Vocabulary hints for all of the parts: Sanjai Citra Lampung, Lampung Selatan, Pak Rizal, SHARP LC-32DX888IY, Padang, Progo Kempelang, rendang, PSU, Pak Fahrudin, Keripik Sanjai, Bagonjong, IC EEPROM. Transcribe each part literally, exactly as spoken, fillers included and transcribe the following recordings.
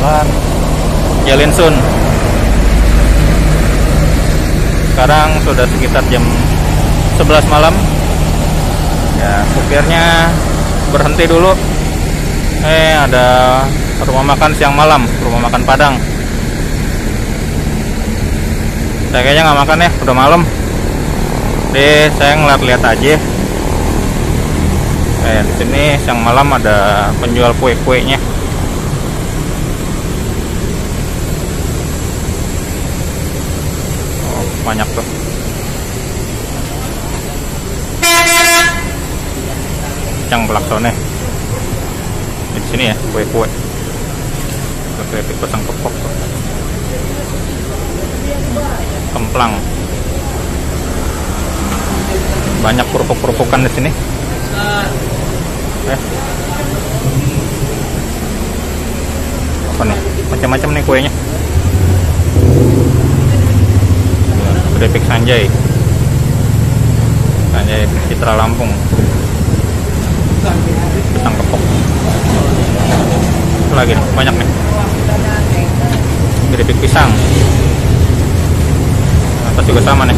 jalan jalan Sun. Sekarang sudah sekitar jam sebelas malam ya. Supirnya berhenti dulu, eh ada rumah makan siang malam, rumah makan Padang. Saya kayaknya nggak makan ya, udah malam deh. Saya ngeliat-liat aja. Eh, di sini siang malam ada penjual kue-kuenya. Oh, banyak tuh. Cang pelaksone. Di sini ya kue-kue. Keripik pasang kepok tuh. Kemplang. Banyak kerupuk-kerupukan di sini. Eh. Apa nih? Macam-macam nih kuenya. Keripik Sanjai. Sanjai Citra Lampung. Pisang kepok. Itu lagi nih, banyak nih. Keripik pisang. Atas juga sama nih.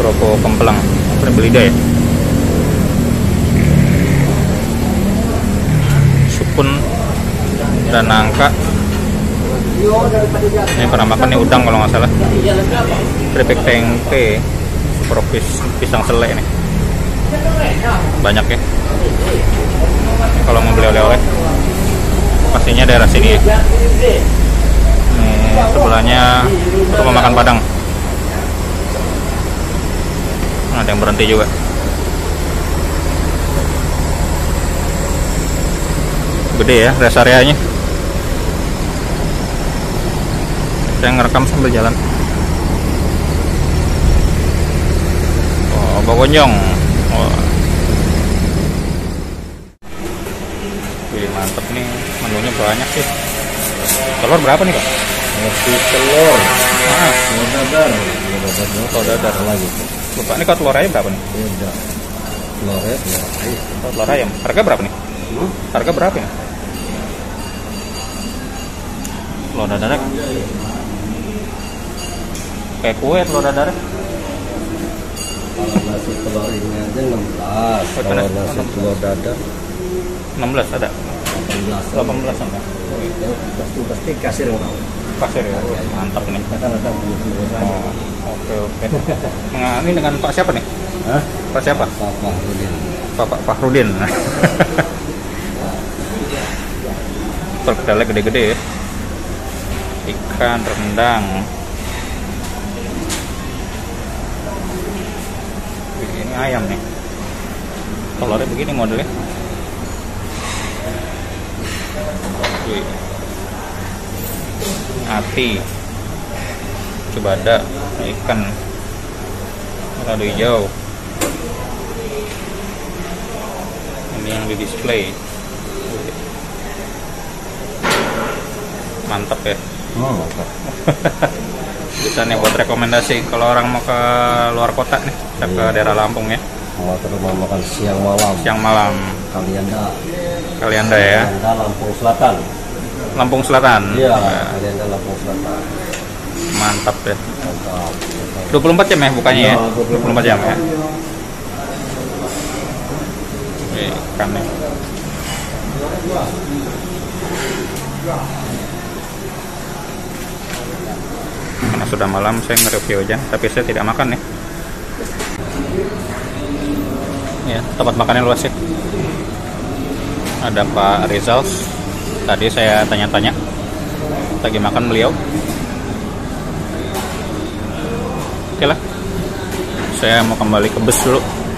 Progo Kempelang, Berbelida ya. Sukun dan nangka. Ini pernah makan nih udang kalau nggak salah. Keripik tengke, propis pisang selai nih. Banyak ya. Ini kalau mau beli oleh-oleh, pastinya daerah sini ya. Nih, sebelahnya rumah makan Padang. Nah, ada yang berhenti juga. Gede ya rest areanya. Saya ngerekam sambil jalan. Oh, Bagonjong. Oh. Wih, mantep nih, menunya banyak sih. Telur berapa nih, Pak? Nasi telur. Ah, telur dadar. Telur dadar lagi. Bapak, ini kalau telur ayam berapa nih? Iya. Telur ayam. Kalau telur ayam, harga berapa nih? Hmm? Harga berapa ya? Telur dadar. Kayak kue telur dadar. Kalau nasi telur ini aja enam belas. Kalau nasi telur dadar enam belas ada. delapan belas sama. Pasti kasir enggak? Kasir ya. Mantap nih. Kata-kata oke oke. Nah, ini dengan Pak siapa nih? Hah? Pak siapa? Pak Fahrudin. Pak Fahrudin. Perkedel gede-gede ya. Ikan rendang. Ini ayam nih. Telurnya begini modelnya. Ati, coba ada ikan ada hijau. Ini yang di display. Mantap ya. Oh, mantap. Bisa nih buat rekomendasi kalau orang mau ke luar kota nih, iya. Ke daerah Lampung ya. Mau ke rumah makan siang malam. Siang malam. Kalian dah. Kalian dah ya. Kalian Lampung Selatan. Lampung Selatan. Iya, kalian dah Lampung Selatan. Mantap deh. Mantap. dua puluh empat jam ya bukannya ya? dua puluh empat jam ya. Oke, kami. Karena sudah malam saya nge-review aja, tapi saya tidak makan nih. Ya, tempat makannya luas ya. Ada Pak Rizal. Tadi saya tanya-tanya lagi makan beliau. Oke lah, saya mau kembali ke bus dulu.